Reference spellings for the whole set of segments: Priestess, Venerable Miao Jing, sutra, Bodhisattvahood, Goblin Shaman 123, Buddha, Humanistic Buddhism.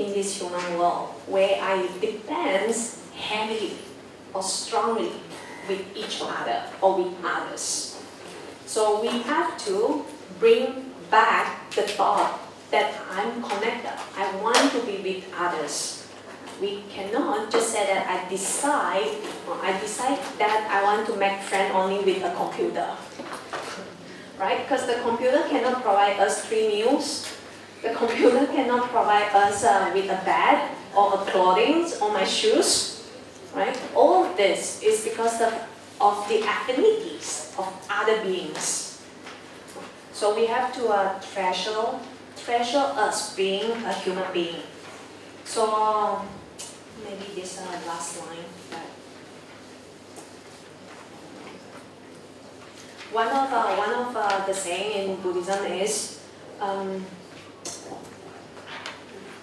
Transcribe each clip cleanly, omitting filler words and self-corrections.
in this human world, where I depends heavily or strongly with each other or with others. So we have to bring back the thought that I'm connected, I want to be with others. We cannot just say that I decide that I want to make friends only with a computer. Right? Because the computer cannot provide us free meals. The computer cannot provide us with a bed or a clothing or my shoes. Right? All of this is because of the affinities of other beings. So we have to treasure us being a human being. So maybe this last line. One of the saying in Buddhism is,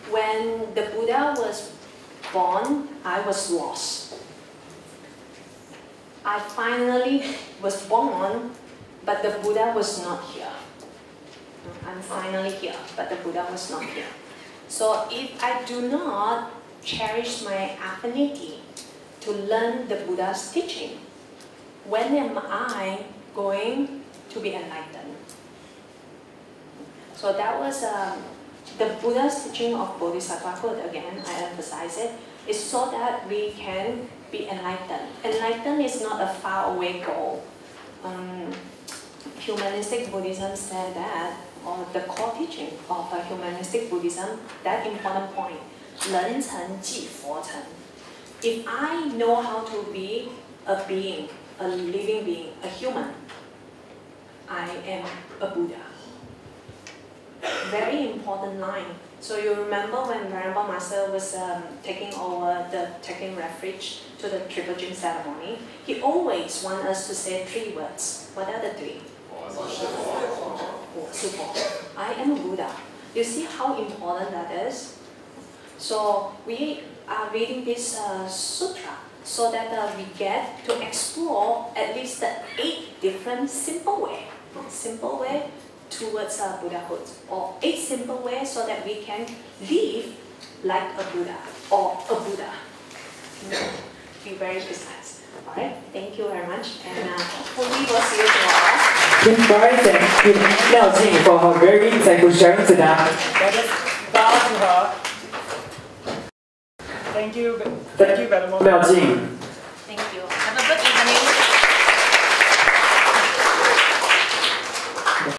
when the Buddha was born, I was lost. I finally was born, but the Buddha was not here. I'm finally here, but the Buddha was not here. So if I do not cherish my affinity to learn the Buddha's teaching, when am I going to be enlightened? So that was the Buddha's teaching of Bodhisattvahood. Again, I emphasize it, is so that we can be enlightened. Enlightened is not a faraway goal. Humanistic Buddhism said that, or the core teaching of Humanistic Buddhism, that important point, 人成即佛成. If I know how to be a being, a living being, a human, I am a Buddha. Very important line. So you remember when Venerable Master was taking over the taking refuge to the triple gym ceremony, he always wants us to say three words. What are the three? I am a Buddha. You see how important that is? So we are reading this sutra so that we get to explore at least 8 different simple ways towards Buddhahood, or 8 simple ways so that we can live like a Buddha or a Buddha. Be very precise. Alright, thank you very much, and hopefully we'll see you tomorrow. Thank you Miao Jing for her very insightful sharing today. That is bow to her. Thank you Miao Jing. Thank you.